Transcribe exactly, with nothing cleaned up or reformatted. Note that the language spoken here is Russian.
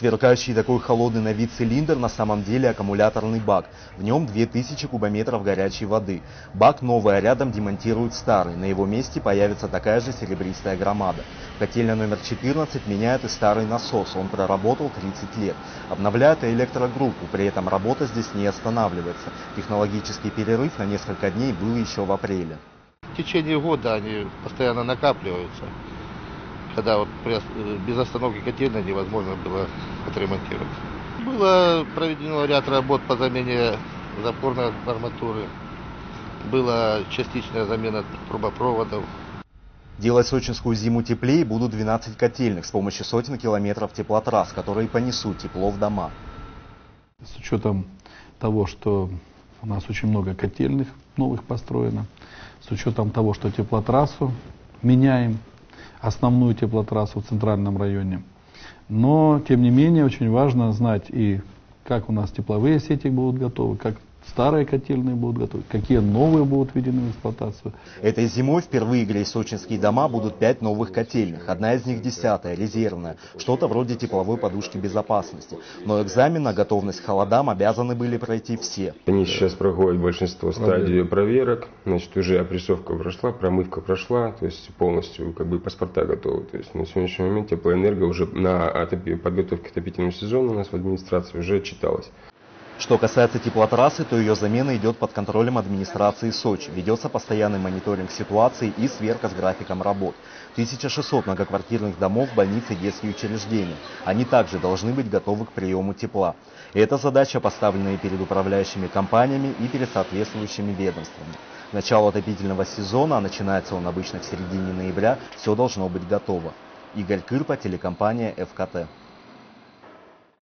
Сверкающий такой холодный на вид цилиндр на самом деле аккумуляторный бак. В нем две тысячи кубометров горячей воды. Бак новый, а рядом демонтируют старый. На его месте появится такая же серебристая громада. Котельная номер четырнадцать меняет и старый насос. Он проработал тридцать лет. Обновляет и электрогруппу. При этом работа здесь не останавливается. Технологический перерыв на несколько дней был еще в апреле. В течение года они постоянно накапливаются. Когда вот без остановки котельной невозможно было отремонтировать. Было проведено ряд работ по замене запорной арматуры, была частичная замена трубопроводов. Делать сочинскую зиму теплее будут двенадцать котельных с помощью сотен километров теплотрасс, которые понесут тепло в дома. С учетом того, что у нас очень много котельных новых построено, с учетом того, что теплотрассу меняем, основную теплотрассу в центральном районе. Но, тем не менее, очень важно знать и как у нас тепловые сети будут готовы, как старые котельные будут готовы, какие новые будут введены в эксплуатацию. Этой зимой впервые греют сочинские дома будут пять новых котельных. Одна из них десятая, резервная, что-то вроде тепловой подушки безопасности. Но экзамен на готовность к холодам обязаны были пройти все. Они сейчас проходят большинство стадий проверок. Значит, уже опрессовка прошла, промывка прошла, то есть полностью как бы паспорта готовы. То есть на сегодняшний момент теплоэнерго уже на подготовке к отопительному сезону у нас в администрации уже читалось. Что касается теплотрассы, то ее замена идет под контролем администрации Сочи. Ведется постоянный мониторинг ситуации и сверка с графиком работ. тысяча шестьсот многоквартирных домов, больниц и детские учреждения. Они также должны быть готовы к приему тепла. Это задача, поставленная перед управляющими компаниями и перед соответствующими ведомствами. Начало отопительного сезона, а начинается он обычно в середине ноября, все должно быть готово. Игорь Кирпа, телекомпания ФКТ.